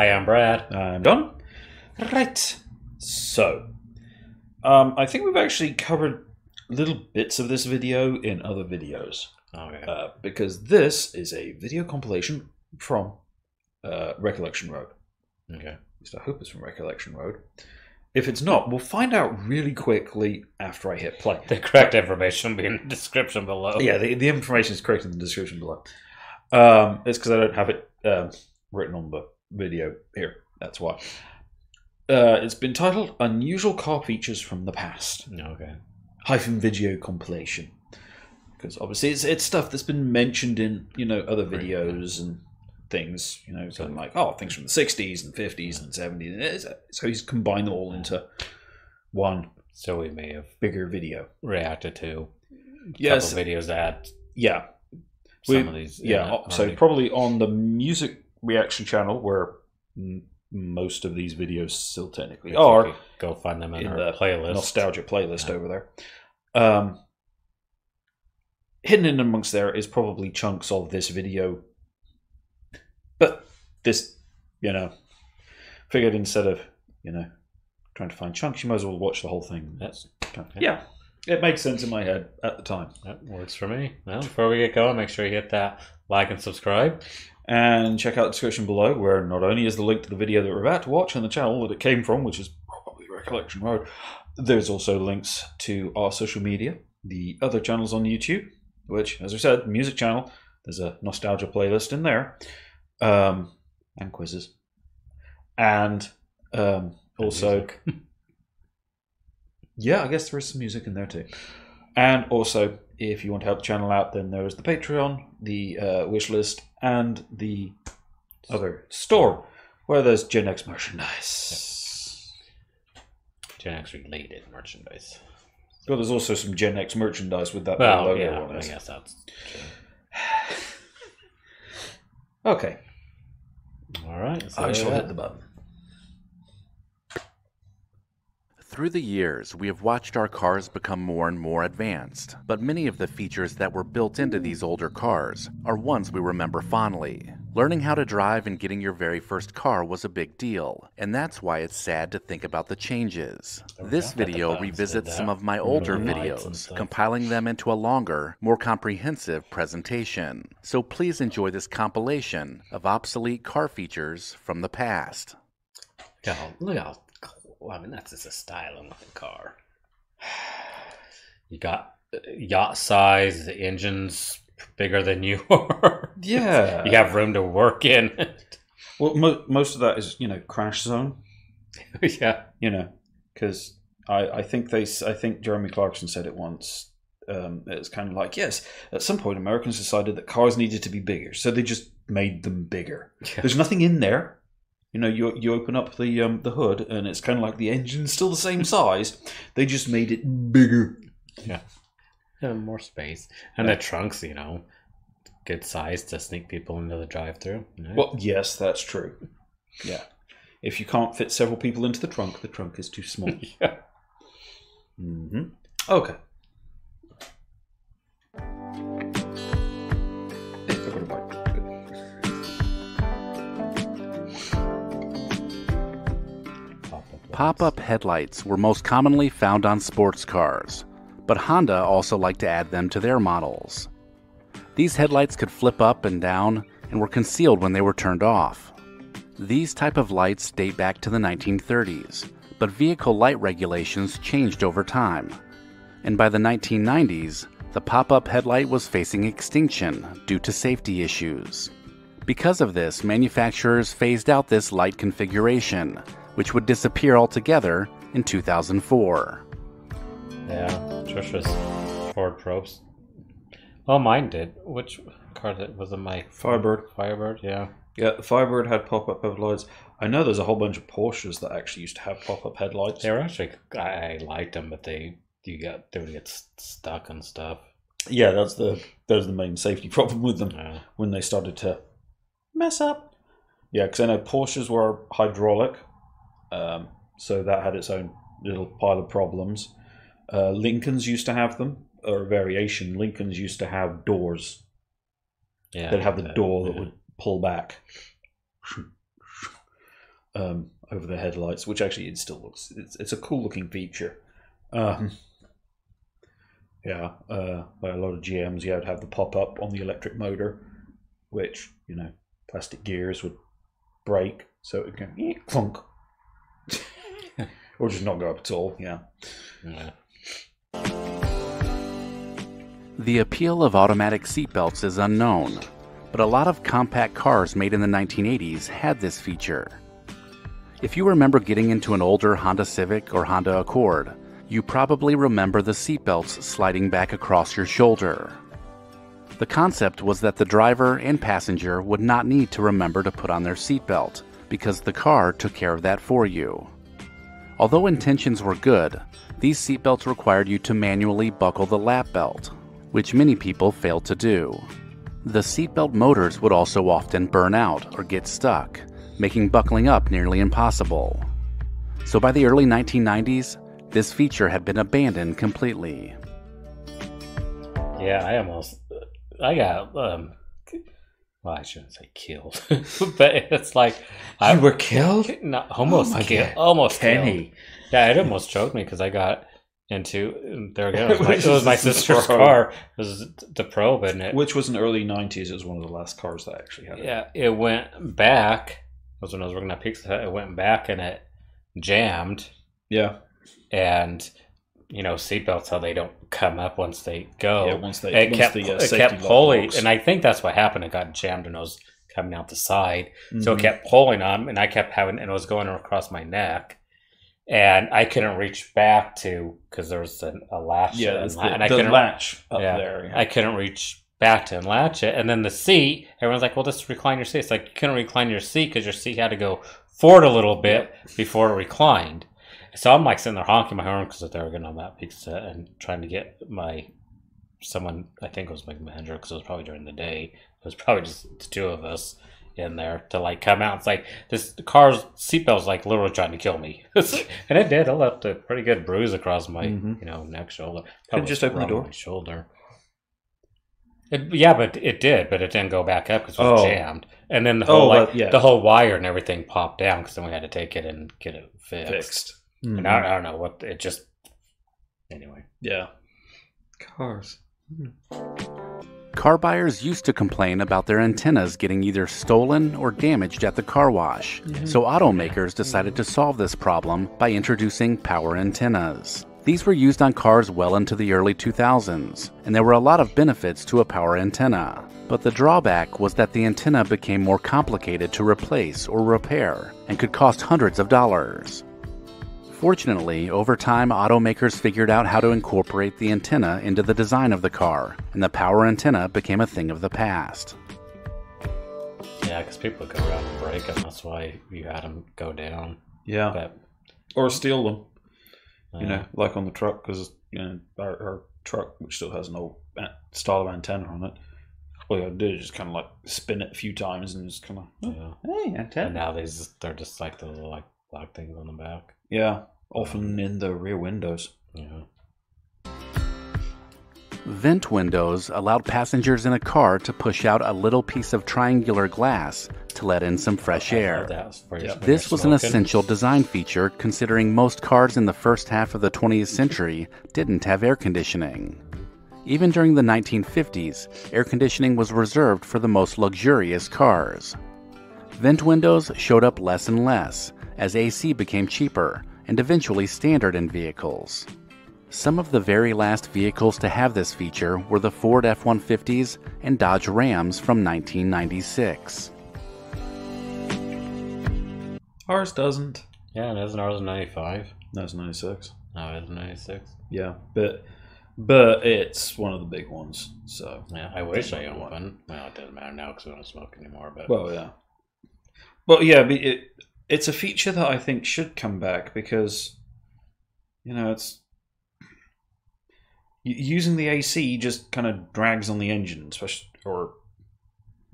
I am Brad. I'm Don. Right. So, I think we've actually covered little bits of this video in other videos. Okay. Because this is a video compilation from Recollection Road. Okay. At least I hope it's from Recollection Road. If it's not, we'll find out really quickly after I hit play. The correct information will be in the description below. Yeah, the information is correct in the description below. It's because I don't have it written on the video here. That's why. It's been titled Unusual Car Features from the Past. Okay. Video compilation. Because obviously it's stuff that's been mentioned in, you know, other videos and things, you know, something like, oh, things from the 60s and 50s and 70s. So he's combined them all into one. So we may have bigger video reacted to yes videos that yeah some of these so probably on the music reaction channel where most of these videos still technically are. Go find them in our playlist, nostalgia playlist over there. Hidden in amongst there is probably chunks of this video. But this, you know, figured instead of, you know, trying to find chunks, you might as well watch the whole thing. That's yeah, it made sense in my head at the time. That works for me. Well, before we get going, make sure you hit that like and subscribe. And check out the description below, where not only is the link to the video that we're about to watch and the channel that it came from, which is probably Recollection Road, there's also links to our social media, the other channels on YouTube, which, as I said, the music channel, there's a nostalgia playlist in there. And quizzes, and also, and yeah, I guess there is some music in there too. And also, if you want to help the channel out, then there is the Patreon, the wish list, and the other store where there's Gen X merchandise, Gen X related merchandise. Well, there's also some Gen X merchandise with that logo on it. I guess that's true. Okay. All right. So I shall hit the button. Through the years, we have watched our cars become more and more advanced, but many of the features that were built into these older cars are ones we remember fondly. Learning how to drive and getting your very first car was a big deal, and that's why it's sad to think about the changes. This video revisits some of my older videos, compiling them into a longer, more comprehensive presentation. So please enjoy this compilation of obsolete car features from the past. Yeah, look how cool. I mean, that's just a styling looking car. You got yacht size, the engine's bigger than you are. Yeah. You have room to work in. Well, most of that is, you know, crash zone. Yeah. You know, because I think Jeremy Clarkson said it once. It's kind of like, yes, at some point Americans decided that cars needed to be bigger, so they just made them bigger. Yeah. There's nothing in there. You know, you open up the hood and it's kind of like the engine's still the same size. They just made it bigger. Yeah. More space. And the trunks, you know, good size to sneak people into the drive-thru. Right? Well, yes, that's true. Yeah. If you can't fit several people into the trunk is too small. Yeah. Mm-hmm. Okay. Pop-up headlights were most commonly found on sports cars, but Honda also liked to add them to their models. These headlights could flip up and down and were concealed when they were turned off. These type of lights date back to the 1930s, but vehicle light regulations changed over time. And by the 1990s, the pop-up headlight was facing extinction due to safety issues. Because of this, manufacturers phased out this light configuration, which would disappear altogether in 2004. Yeah, Trisha's Ford Probes. Well, mine did. Which car was it? My Firebird. Firebird, yeah. Yeah, the Firebird had pop-up headlights. I know there's a whole bunch of Porsches that actually used to have pop-up headlights. They were actually, I liked them, but they would get stuck and stuff. Yeah, that was the main safety problem with them when they started to mess up. Yeah, because I know Porsches were hydraulic, so that had its own little pile of problems. Lincolns used to have them, or a variation. Lincolns used to have doors. Yeah, they'd have the door that would pull back. over the headlights, which actually it still looks, it's a cool looking feature. Yeah, by a lot of GMs, you would have the pop-up on the electric motor, which, you know, plastic gears would break, so it would go clunk. Or just not go up at all, yeah. Yeah. The appeal of automatic seatbelts is unknown, but a lot of compact cars made in the 1980s had this feature. If you remember getting into an older Honda Civic or Honda Accord, you probably remember the seatbelts sliding back across your shoulder. The concept was that the driver and passenger would not need to remember to put on their seatbelt, because the car took care of that for you. Although intentions were good, these seatbelts required you to manually buckle the lap belt, which many people failed to do. The seatbelt motors would also often burn out or get stuck, making buckling up nearly impossible. So by the early 1990s, this feature had been abandoned completely. Yeah, I got, well, I shouldn't say killed, but it's like... You were killed? No, almost killed. Almost killed. Yeah, it almost choked me because I got into... There we go. It was my sister's car. It was the Probe, isn't it? Which was in the early 90s. It was one of the last cars that actually had it. Yeah, it went back. That was when I was working at Pizza Hut. It went back and it jammed. Yeah. And, you know, seatbelts, how they don't come up once they go. Yeah, it kept pulling. And I think that's what happened. It got jammed and I was coming out the side. Mm-hmm. So it kept pulling on and I kept having, and it was going across my neck. And I couldn't reach back to, because there was a latch. Yeah, the latch up there. Yeah. I couldn't reach back to unlatch it. And then the seat, everyone's like, well, just recline your seat. It's like, you couldn't recline your seat because your seat had to go forward a little bit before it reclined. So I'm like sitting there honking my horn because they were getting on that pizza and trying to get someone, I think it was my manager, because it was probably during the day. It was probably just the two of us in there to like come out. It's like this car's seatbelt's like literally trying to kill me. And it did. I left a pretty good bruise across my, you know, neck, shoulder. Could just open the door. My shoulder. Yeah, but it did, but it didn't go back up because it was jammed. And then the whole the whole wire and everything popped down because then we had to take it and get it fixed. Mm-hmm. And I don't know what it just. Anyway. Yeah. Cars. Car buyers used to complain about their antennas getting either stolen or damaged at the car wash. Mm-hmm. So automakers decided to solve this problem by introducing power antennas. These were used on cars well into the early 2000s, and there were a lot of benefits to a power antenna. But the drawback was that the antenna became more complicated to replace or repair and could cost hundreds of dollars. Fortunately, over time, automakers figured out how to incorporate the antenna into the design of the car, and the power antenna became a thing of the past. Yeah, because people would go around and break them. That's why you had them go down. Yeah. But, or steal them. You know, like on the truck, because you know, our truck, which still has an old style of antenna on it, all I did is just kind of like spin it a few times and just kind of, hey, antenna. And now they're just like those like black things on the back. Yeah, often in the rear windows. Yeah. Vent windows allowed passengers in a car to push out a little piece of triangular glass to let in some fresh air. This was an essential design feature considering most cars in the first half of the 20th century didn't have air conditioning. Even during the 1950s, air conditioning was reserved for the most luxurious cars. Vent windows showed up less and less, as AC became cheaper and eventually standard in vehicles. Some of the very last vehicles to have this feature were the Ford F-150s and Dodge Rams from 1996. Ours doesn't. Yeah, it isn't. Ours is 95. No, it's 96. No, it's 96. Yeah, but it's one of the big ones. So yeah, I wish I owned one. Well, it doesn't matter now because we don't smoke anymore. But it's a feature that I think should come back because, you know, it's using the AC just kind of drags on the engine, especially or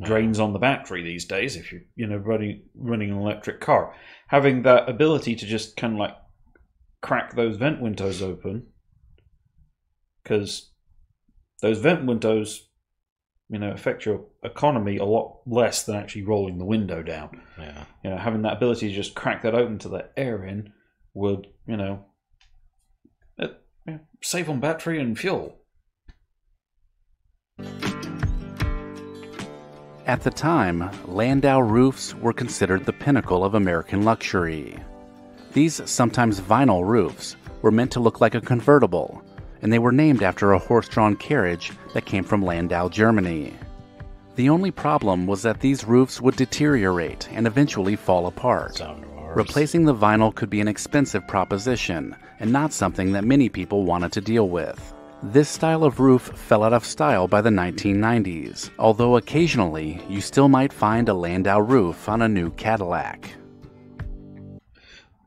drains on the battery these days. If you're, you know, running an electric car, having that ability to just kind of like crack those vent windows open, because those vent windows you know, affect your economy a lot less than actually rolling the window down. Yeah. You know, having that ability to just crack that open to let air in would, you know, save on battery and fuel. At the time, Landau roofs were considered the pinnacle of American luxury. These sometimes vinyl roofs were meant to look like a convertible, and they were named after a horse-drawn carriage that came from Landau, Germany. The only problem was that these roofs would deteriorate and eventually fall apart. Replacing the vinyl could be an expensive proposition, and not something that many people wanted to deal with. This style of roof fell out of style by the 1990s, although occasionally you still might find a Landau roof on a new Cadillac.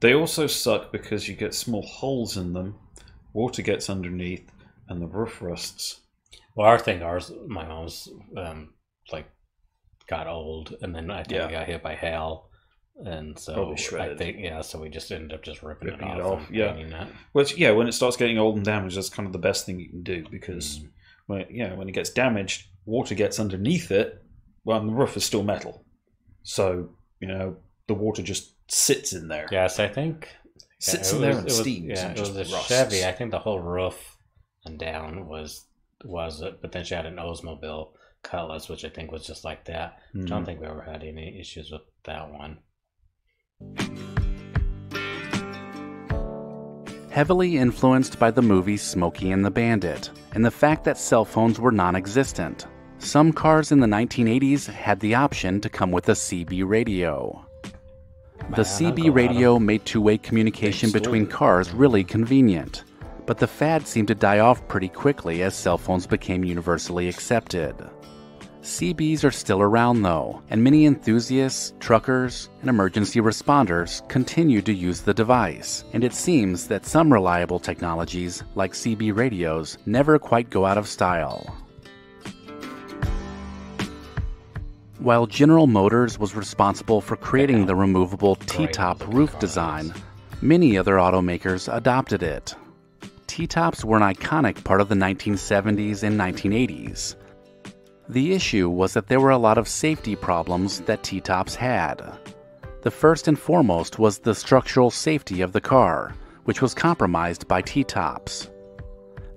They also suck because you get small holes in them, water gets underneath, and the roof rusts. Well, my mom's, got old, and then I think we got hit by hail, and so I think, so we just ended up just ripping it off. Which, when it starts getting old and damaged, that's kind of the best thing you can do, because when it gets damaged, water gets underneath it, and the roof is still metal. So, the water just sits in there. Yes, I think... It sits in there and steams. Yeah, it was a Chevy. I think the whole roof and down was it, but then she had an Oldsmobile Cutlass, which I think was just like that. Mm-hmm. I don't think we ever had any issues with that one. Heavily influenced by the movie Smokey and the Bandit, and the fact that cell phones were non-existent, some cars in the 1980s had the option to come with a CB radio. The CB radio made two-way communication between cars really convenient, but the fad seemed to die off pretty quickly as cell phones became universally accepted. CBs are still around though, and many enthusiasts, truckers, and emergency responders continue to use the device, and it seems that some reliable technologies, like CB radios, never quite go out of style. While General Motors was responsible for creating the removable T-top roof design, many other automakers adopted it. T-tops were an iconic part of the 1970s and 1980s. The issue was that there were a lot of safety problems that T-tops had. The first and foremost was the structural safety of the car, which was compromised by T-tops.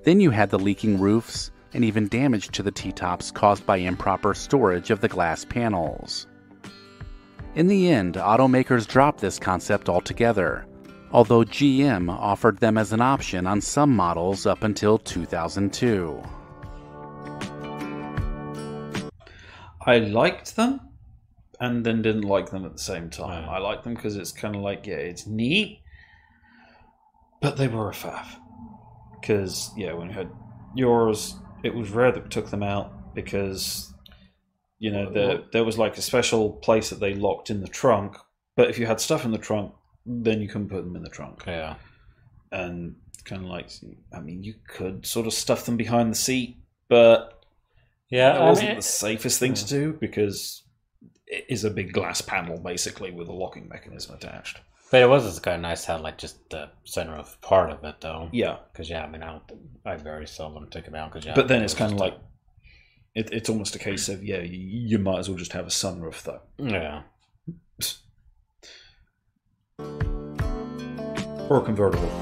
Then you had the leaking roofs, and even damage to the T-tops caused by improper storage of the glass panels. In the end, automakers dropped this concept altogether, although GM offered them as an option on some models up until 2002. I liked them, and then didn't like them at the same time. I liked them because it's kind of like, it's neat, but they were a faff. Because, when you had yours... It was rare that we took them out because, there was like a special place that they locked in the trunk. But if you had stuff in the trunk, then you couldn't put them in the trunk. Yeah. And kind of like, you could sort of stuff them behind the seat, but that wasn't the safest thing to do because it is a big glass panel, basically, with a locking mechanism attached. But it was kind of nice to have, just the sunroof part of it, though. Yeah. Because, I very seldom take it out. But then it's kind of like, it's almost a case of, you might as well just have a sunroof, though. Yeah. Or a convertible.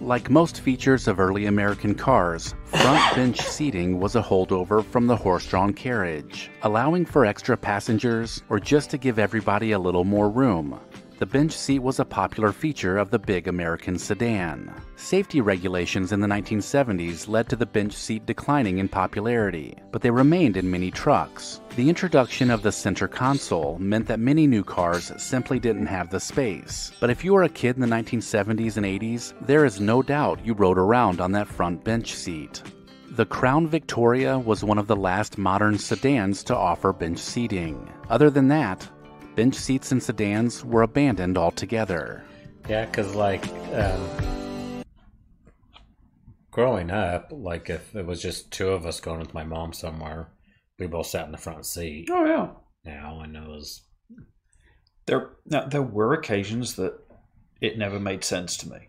Like most features of early American cars, front bench seating was a holdover from the horse-drawn carriage, allowing for extra passengers or just to give everybody a little more room. The bench seat was a popular feature of the big American sedan. Safety regulations in the 1970s led to the bench seat declining in popularity, but they remained in many trucks. The introduction of the center console meant that many new cars simply didn't have the space. But if you were a kid in the 1970s and 80s, there is no doubt you rode around on that front bench seat. The Crown Victoria was one of the last modern sedans to offer bench seating. Other than that, bench seats and sedans were abandoned altogether. Yeah, because growing up, if it was just two of us going with my mom somewhere, we both sat in the front seat. Oh yeah. Now and it was there were occasions that it never made sense to me.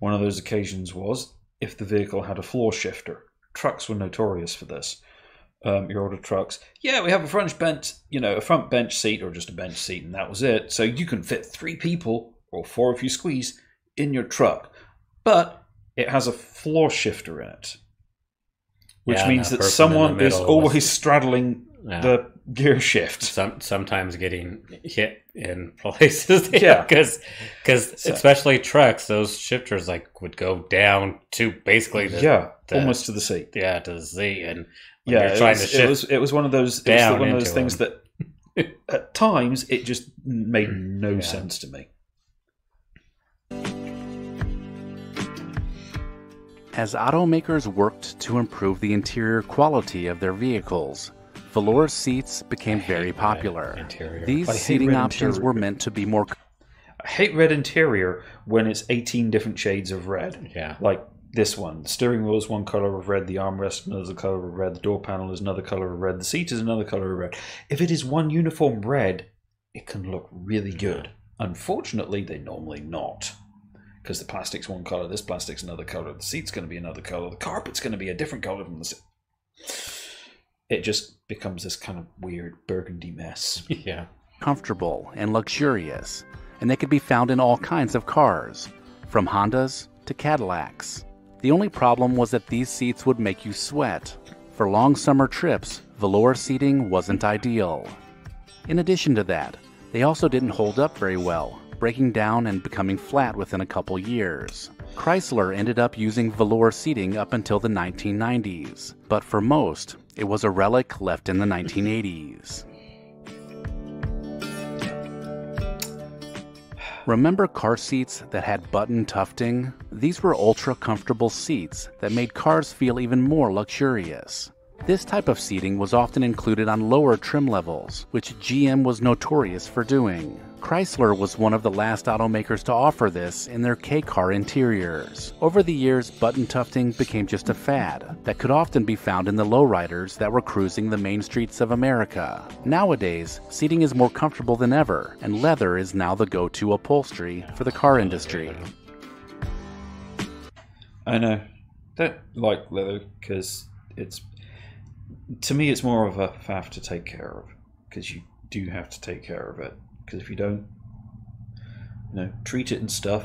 One of those occasions was if the vehicle had a floor shifter. Trucks were notorious for this. your older trucks. Yeah, we have a front bench, you know, a front bench seat or just a bench seat, and that was it. So you can fit 3 people or 4 if you squeeze in your truck, but it has a floor shifter in it, which means that someone is always straddling the gear shift. Sometimes getting hit in places. Because especially trucks, those shifters like would go down to basically almost to the seat. Yeah, to the seat, and when you're trying to shift. It was one of those things that at times it just made no sense to me. As automakers worked to improve the interior quality of their vehicles, velour seats became very popular. These seating options were meant to be more... I hate red interior when it's 18 different shades of red. Yeah. Like this one. The steering wheel is one color of red. The armrest is another color of red. The door panel is another color of red. The seat is another color of red. If it is one uniform red, it can look really good. Unfortunately, they normally not. Because the plastic's one color, this plastic's another color, the seat's going to be another color, the carpet's going to be a different color from the seat. It just becomes this kind of weird burgundy mess. Yeah. Comfortable and luxurious, and they could be found in all kinds of cars, from Hondas to Cadillacs. The only problem was that these seats would make you sweat. For long summer trips, velour seating wasn't ideal. In addition to that, they also didn't hold up very well, breaking down and becoming flat within a couple years. Chrysler ended up using velour seating up until the 1990s, but for most, it was a relic left in the 1980s. Remember car seats that had button tufting? These were ultra comfortable seats that made cars feel even more luxurious. This type of seating was often included on lower trim levels, which GM was notorious for doing. Chrysler was one of the last automakers to offer this in their K-car interiors. Over the years, button tufting became just a fad that could often be found in the lowriders that were cruising the main streets of America. Nowadays, seating is more comfortable than ever, and leather is now the go-to upholstery for the car industry. I know. I don't like leather because it's... To me, it's more of a faff to take care of, because you do have to take care of it. Because if you don't, you know, treat it and stuff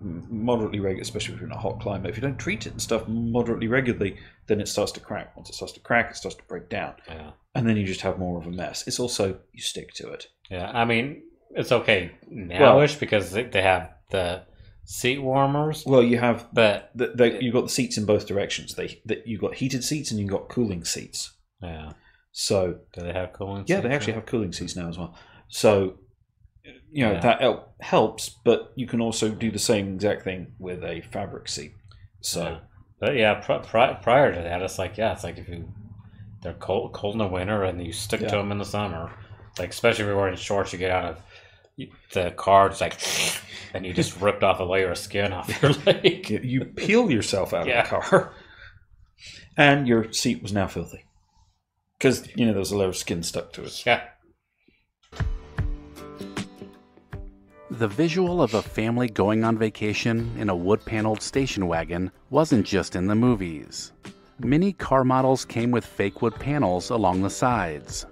moderately regularly, especially if you're in a hot climate, if you don't treat it and stuff moderately regularly, then it starts to crack. Once it starts to crack, it starts to break down. Yeah. And then you just have more of a mess. It's also, you stick to it. Yeah, I mean, it's okay now-ish because they have the seat warmers. Well, you have, but you've got the seats in both directions. You've got heated seats and you've got cooling seats. Yeah. So do they have cooling seats? Yeah, they actually have cooling seats now as well. So... You know, that helps, but you can also do the same exact thing with a fabric seat. So, but prior to that, it's like if they're cold in the winter and you stick to them in the summer, like especially if you're wearing shorts, you get out of the car, it's like, and you just ripped off a layer of skin off your leg. You peel yourself out of the car, and your seat was now filthy because you know there was a layer of skin stuck to it. Yeah. The visual of a family going on vacation in a wood-paneled station wagon wasn't just in the movies. Many car models came with fake wood panels along the sides.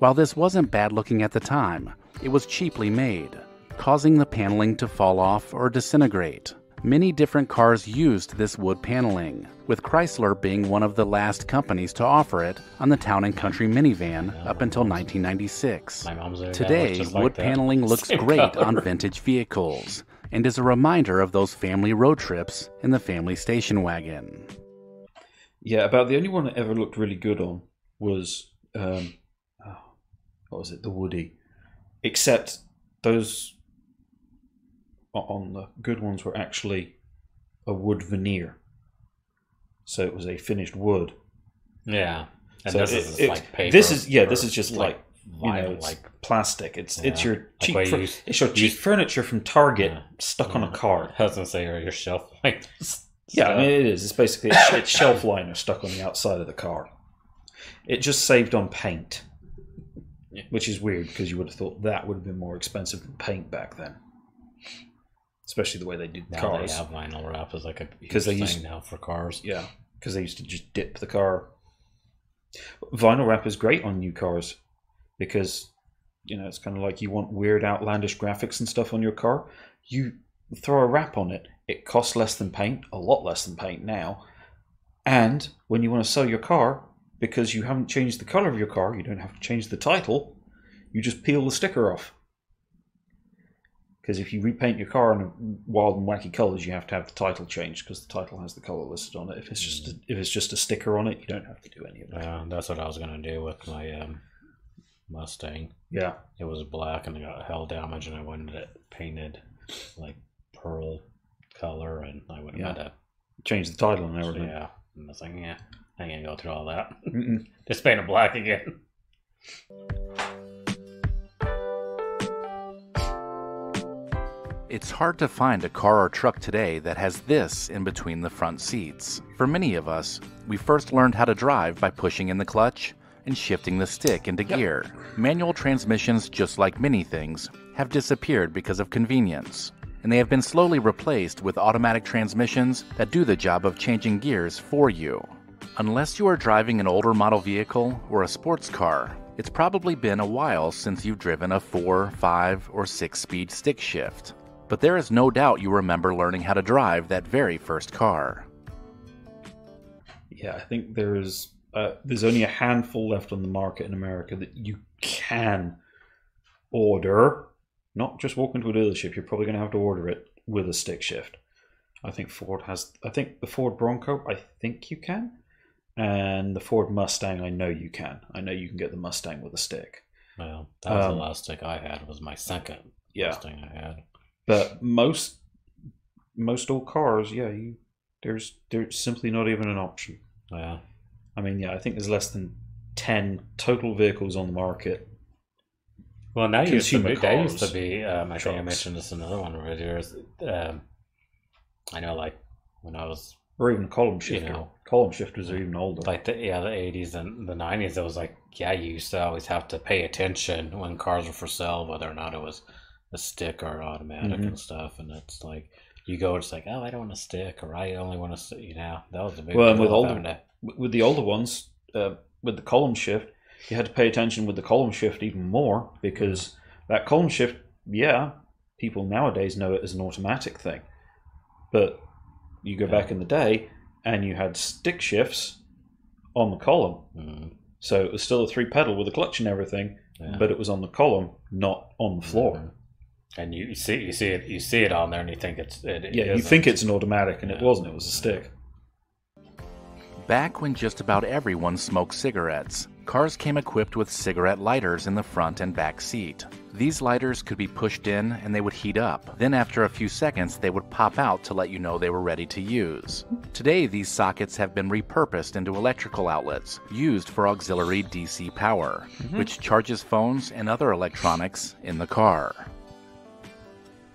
While this wasn't bad looking at the time, it was cheaply made, causing the paneling to fall off or disintegrate. Many different cars used this wood paneling, with Chrysler being one of the last companies to offer it on the Town & Country minivan up until 1996. Today, wood paneling looks great on vintage vehicles and is a reminder of those family road trips in the family station wagon. Yeah, about the only one that ever looked really good on was, the Woody. Except those... on the good ones were actually a wood veneer, so it was a finished wood. Yeah, and so this is like paper. This is just like vinyl, you know, it's plastic. It's your cheap. Like it's your cheap furniture from Target stuck on a card. I was gonna say, or your shelf liner. Yeah, I mean it is. It's basically it's shelf liner stuck on the outside of the car. It just saved on paint, which is weird because you would have thought that would have been more expensive than paint back then. Especially the way they do cars. They have vinyl wrap as like a huge thing now for cars. Yeah, because they used to just dip the car Vinyl wrap is great on new cars because, you know, it's kind of like you want weird outlandish graphics and stuff on your car. You throw a wrap on it. It costs less than paint, a lot less than paint now. And when you want to sell your car, because you haven't changed the color of your car, you don't have to change the title, you just peel the sticker off. Because if you repaint your car in wild and wacky colors, you have to have the title changed because the title has the color listed on it. If it's just a sticker on it, you don't have to do any of that. Yeah, that's what I was going to do with my Mustang. Yeah, it was black and it got hell damage, and I wanted it painted like pearl color, and I would have had to change the title and everything. Yeah, and I was like, yeah, I ain't gonna go through all that. Just paint it black again. It's hard to find a car or truck today that has this in between the front seats. For many of us, we first learned how to drive by pushing in the clutch and shifting the stick into gear. Manual transmissions, just like many things, have disappeared because of convenience, and they have been slowly replaced with automatic transmissions that do the job of changing gears for you. Unless you are driving an older model vehicle or a sports car, it's probably been a while since you've driven a 4, 5, or 6-speed stick shift. But there is no doubt you remember learning how to drive that very first car. Yeah, I think there's only a handful left on the market in America that you can order. Not just walk into a dealership, you're probably going to have to order it with a stick shift. I think Ford has, I think the Ford Bronco, I think you can. And the Ford Mustang, I know you can. I know you can get the Mustang with a stick. Well, that was the last stick I had, was my second Mustang I had. But most old cars, there's simply not even an option. Yeah, I mean, I think there's less than 10 total vehicles on the market. Well, now used to be. I think I mentioned this in another one where there's, I know, like when I was, or even column shifter. You know, column shifters are even older. Like the 80s and the 90s, it was like you used to always have to pay attention when cars were for sale, whether or not it was a stick or automatic and stuff, and it's like you go, it's like, oh, I don't want a stick, or I only want to, that was a big deal. With the older ones, with the column shift, you had to pay attention with the column shift even more, because that column shift, people nowadays know it as an automatic thing, but you go back in the day and you had stick shifts on the column, so it was still a 3-pedal with a clutch and everything, but it was on the column, not on the floor. And you see it on there, and you think it you think it's an automatic, and it wasn't. It was a stick. Back when just about everyone smoked cigarettes, cars came equipped with cigarette lighters in the front and back seat. These lighters could be pushed in, and they would heat up. Then after a few seconds, they would pop out to let you know they were ready to use. Today, these sockets have been repurposed into electrical outlets, used for auxiliary DC power, which charges phones and other electronics in the car.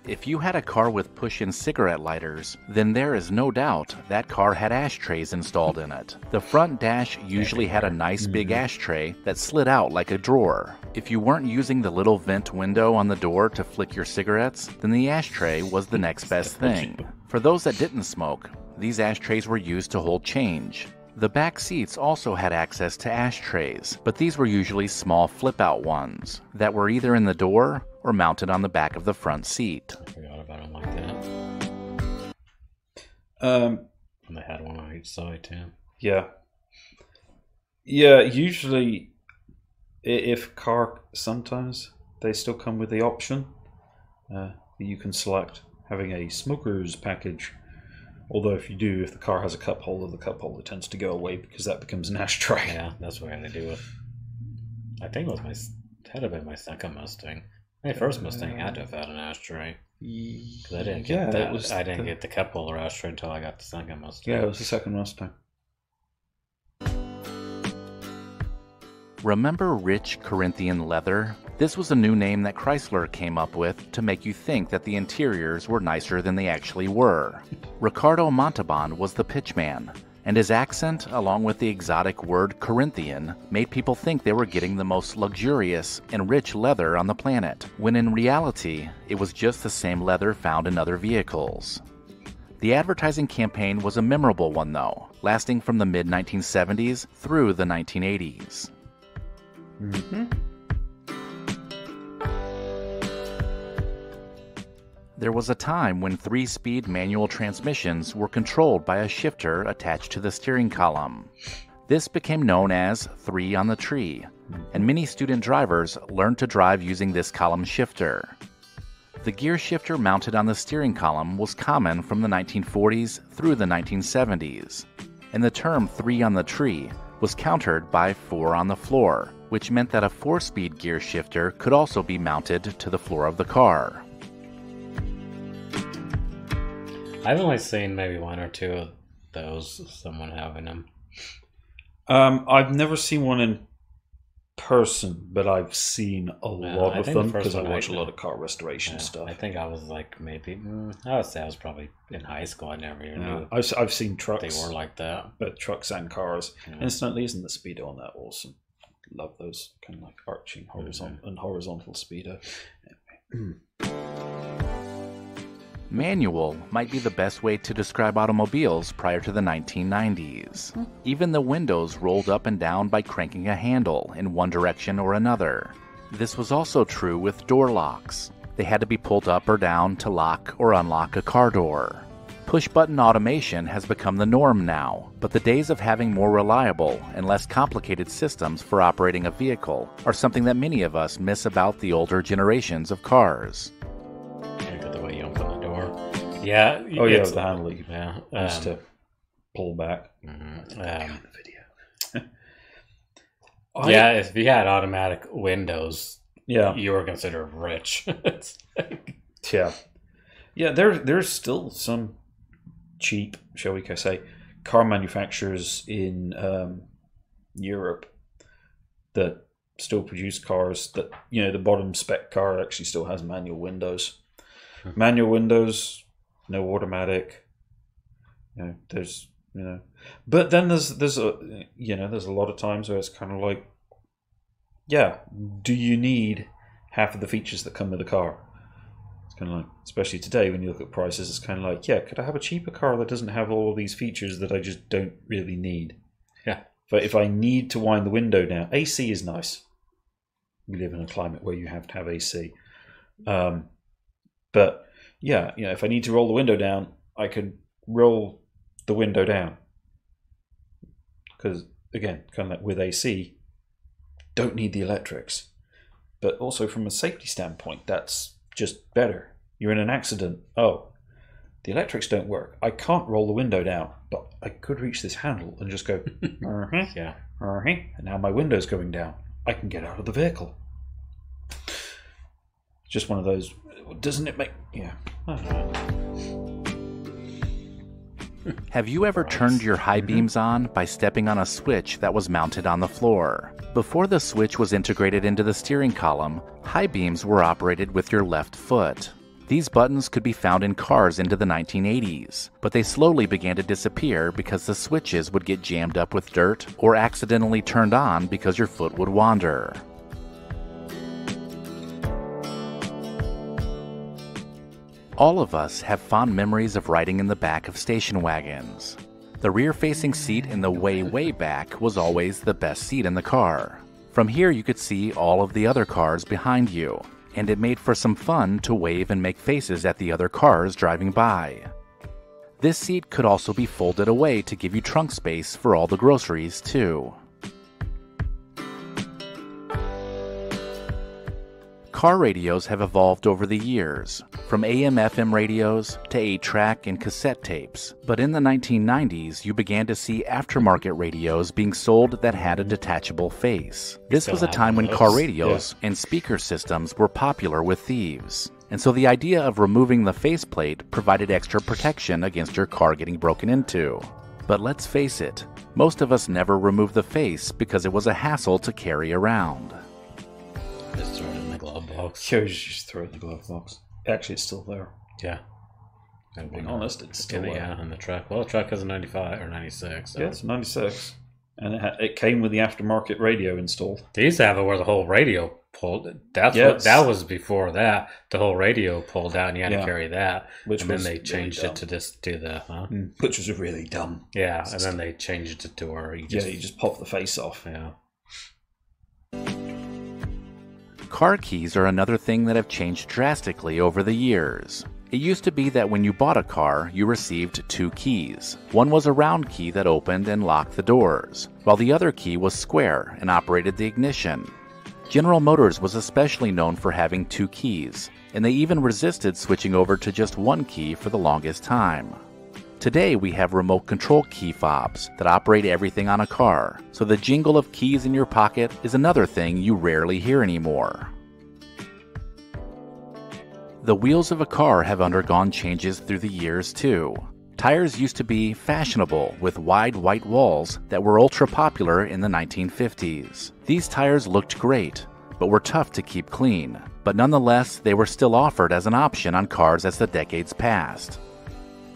If you had a car with push-in cigarette lighters, then there is no doubt that car had ashtrays installed in it. The front dash usually had a nice big ashtray that slid out like a drawer. If you weren't using the little vent window on the door to flick your cigarettes, then the ashtray was the next best thing. For those that didn't smoke, these ashtrays were used to hold change. The back seats also had access to ashtrays, but these were usually small flip-out ones that were either in the door or mounted on the back of the front seat. I forgot about them like that. And they had one on each side too. Yeah. Yeah, usually, sometimes they still come with the option that you can select having a smoker's package. Although if the car has a cup holder, the cup holder tends to go away because that becomes an ashtray. Yeah, that's what I had to do with. I think it was my second Mustang. My first Mustang had to have had an ashtray. Because I didn't get that. I didn't get the cup holder ashtray until I got the second Mustang. Yeah, it was the second Mustang. Remember rich Corinthian leather? This was a new name that Chrysler came up with to make you think that the interiors were nicer than they actually were. Ricardo Montalban was the pitchman, and his accent, along with the exotic word Corinthian, made people think they were getting the most luxurious and rich leather on the planet, when in reality, it was just the same leather found in other vehicles. The advertising campaign was a memorable one, though, lasting from the mid-1970s through the 1980s. There was a time when 3-speed manual transmissions were controlled by a shifter attached to the steering column. This became known as 3 on the tree, and many student drivers learned to drive using this column shifter. The gear shifter mounted on the steering column was common from the 1940s through the 1970s, and the term 3 on the tree was countered by 4 on the floor, which meant that a 4-speed gear shifter could also be mounted to the floor of the car. I've only seen maybe one or two of those, someone having them. I've never seen one in person, but I've seen a lot of them because I watch a lot of car restoration stuff. I think I was like maybe, I would say I was probably in high school. I never even knew. I've seen trucks. They were like that. But trucks and cars. Yeah. Incidentally, isn't the Speedo on that awesome? Love those kind of like arching horizontal and horizontal Speedo. Manual might be the best way to describe automobiles prior to the 1990s. Even the windows rolled up and down by cranking a handle in one direction or another. This was also true with door locks. They had to be pulled up or down to lock or unlock a car door. Push-button automation has become the norm now, but the days of having more reliable and less complicated systems for operating a vehicle are something that many of us miss about the older generations of cars. Yeah. Oh, yeah, the handle. Yeah. Just to pull back. The video. Yeah, if you had automatic windows, you were considered rich. Yeah, there's still some cheap, shall we say, car manufacturers in Europe that still produce cars that, you know, the bottom spec car actually still has manual windows. Manual windows... No automatic. You know, there's, you know, but then there's a, you know, there's a lot of times where it's kind of like, yeah, do you need half of the features that come with a car? It's kind of like, especially today when you look at prices, it's kind of like, yeah, could I have a cheaper car that doesn't have all of these features that I just don't really need? Yeah. But if I need to wind the window down, AC is nice. We live in a climate where you have to have AC. But yeah, you know, if I need to roll the window down, I can roll the window down. Because, again, kind of like with AC, don't need the electrics. But also from a safety standpoint, that's just better. You're in an accident. Oh, the electrics don't work. I can't roll the window down, but I could reach this handle and just go, and now my window's going down. I can get out of the vehicle. Just one of those... Doesn't it make... Yeah. Have you ever turned your high beams on by stepping on a switch that was mounted on the floor? Before the switch was integrated into the steering column, high beams were operated with your left foot. These buttons could be found in cars into the 1980s, but they slowly began to disappear because the switches would get jammed up with dirt or accidentally turned on because your foot would wander. All of us have fond memories of riding in the back of station wagons. The rear-facing seat in the way, way back was always the best seat in the car. From here you could see all of the other cars behind you, and it made for some fun to wave and make faces at the other cars driving by. This seat could also be folded away to give you trunk space for all the groceries, too. Car radios have evolved over the years, from AM/FM radios to 8-track and cassette tapes, but in the 1990s you began to see aftermarket radios being sold that had a detachable face. This was a time when car radios and speaker systems were popular with thieves, and so the idea of removing the faceplate provided extra protection against your car getting broken into. But let's face it, most of us never removed the face because it was a hassle to carry around. Box. You just throw it in the glove box. Actually, it's still there. Yeah. And being honest, it's still there. Yeah, on the truck. Well, the truck has a 95 or 96. So. Yeah, it's a 96. And it came with the aftermarket radio installed. They used to have it where the whole radio pulled. That's yes. what, that was before that. The whole radio pulled out, and you had to carry that. Which and then they changed really it to this to the which was really dumb. Yeah, and then they changed it to where you just you just pop the face off. Yeah. Car keys are another thing that have changed drastically over the years. It used to be that when you bought a car, you received two keys. One was a round key that opened and locked the doors, while the other key was square and operated the ignition. General Motors was especially known for having two keys, and they even resisted switching over to just one key for the longest time. Today we have remote control key fobs that operate everything on a car, so the jingle of keys in your pocket is another thing you rarely hear anymore. The wheels of a car have undergone changes through the years too. Tires used to be fashionable with wide white walls that were ultra popular in the 1950s. These tires looked great, but were tough to keep clean. But nonetheless, they were still offered as an option on cars as the decades passed.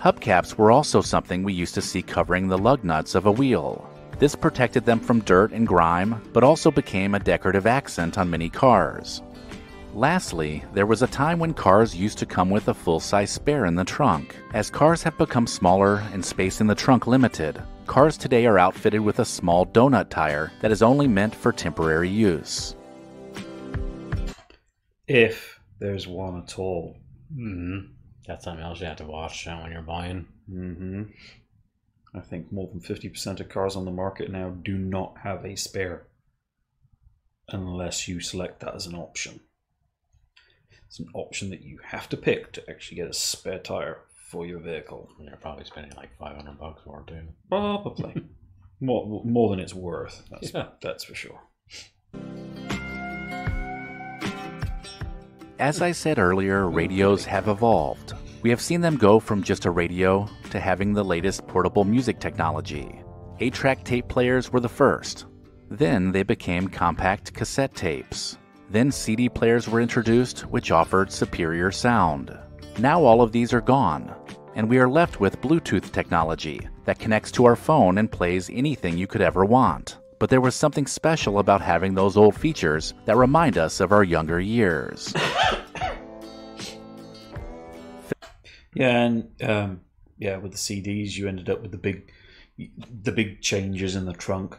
Hubcaps were also something we used to see covering the lug nuts of a wheel. This protected them from dirt and grime, but also became a decorative accent on many cars. Lastly, there was a time when cars used to come with a full-size spare in the trunk. As cars have become smaller and space in the trunk limited, cars today are outfitted with a small donut tire that is only meant for temporary use. If there's one at all. Mm-hmm. That's something else you have to watch when you're buying. Mm-hmm. I think more than 50% of cars on the market now do not have a spare, unless you select that as an option. It's an option that you have to pick to actually get a spare tire for your vehicle. And you're probably spending like $500 or two. Probably. more than it's worth. That's for sure. As I said earlier, radios have evolved. We have seen them go from just a radio to having the latest portable music technology. 8-track tape players were the first. Then they became compact cassette tapes. Then CD players were introduced, which offered superior sound. Now all of these are gone, and we are left with Bluetooth technology that connects to our phone and plays anything you could ever want. But there was something special about having those old features that remind us of our younger years. Yeah, and with the CDs, you ended up with the big changes in the trunk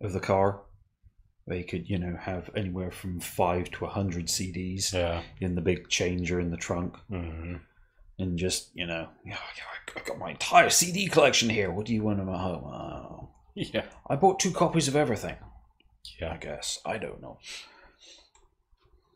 of the car. They could, have anywhere from 5 to 100 CDs in the big changer in the trunk. Mm-hmm. And just, I got my entire CD collection here. What do you want in my home? Oh. Yeah. I bought 2 copies of everything. Yeah, I guess. I don't know.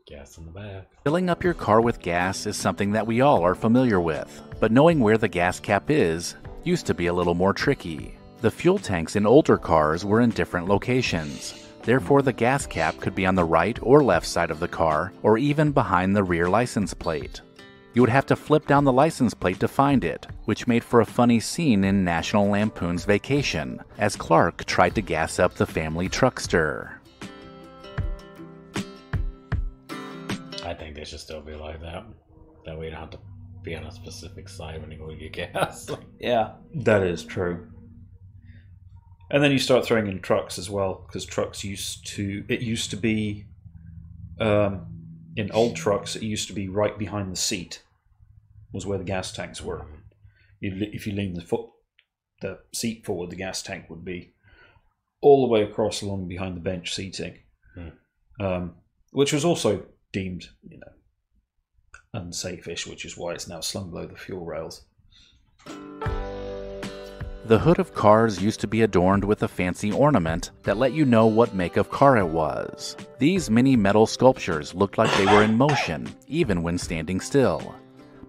Gas in the back. Filling up your car with gas is something that we all are familiar with. But knowing where the gas cap is used to be a little more tricky. The fuel tanks in older cars were in different locations. Therefore, the gas cap could be on the right or left side of the car, or even behind the rear license plate. You would have to flip down the license plate to find it, which made for a funny scene in National Lampoon's Vacation, as Clark tried to gas up the family truckster. I think they should still be like that. That way you don't have to be on a specific side when you go get gas. Yeah, that is true. And then you start throwing in trucks as well, because trucks used to be, in old trucks, it used to be right behind the seat was where the gas tanks were. If you lean the seat forward, the gas tank would be all the way across along behind the bench seating, which was also deemed, unsafe-ish, which is why it's now slung below the fuel rails. The hood of cars used to be adorned with a fancy ornament that let you know what make of car it was. These mini metal sculptures looked like they were in motion, even when standing still.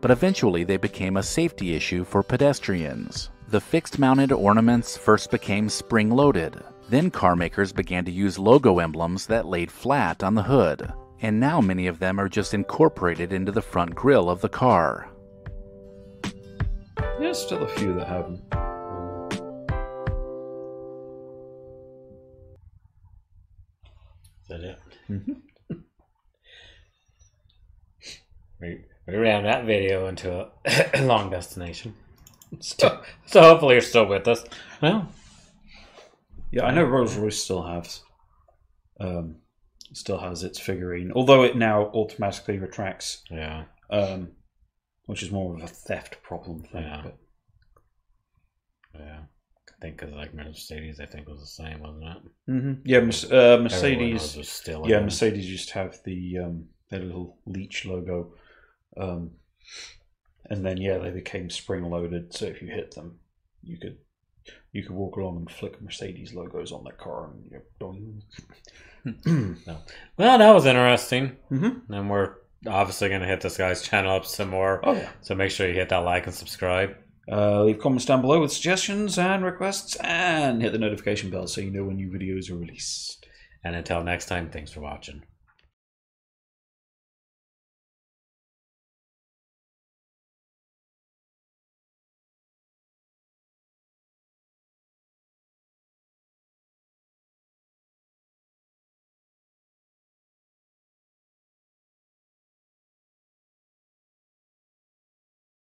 But eventually they became a safety issue for pedestrians. The fixed-mounted ornaments first became spring-loaded. Then car makers began to use logo emblems that laid flat on the hood. And now many of them are just incorporated into the front grille of the car. There's still a few that haven't. Is that it? Mm-hmm. We ran that video into a long destination. So hopefully you're still with us. Well, yeah, I know Rolls-Royce still have still has its figurine, although it now automatically retracts. Yeah. Which is more of a theft problem thing. Yeah. But... yeah. I think because like Mercedes, I think was the same, wasn't it? Mm-hmm. Yeah, Mercedes. Was still yeah, Mercedes used to have the their little leech logo, and then yeah, they became spring loaded. So if you hit them, you could walk along and flick Mercedes logos on their car, and you're done. No. Well, that was interesting. Mm-hmm. And we're obviously going to hit this guy's channel up some more. Oh yeah. So make sure you hit that like and subscribe. Leave comments down below with suggestions and requests, and hit the notification bell so you know when new videos are released. And until next time, thanks for watching.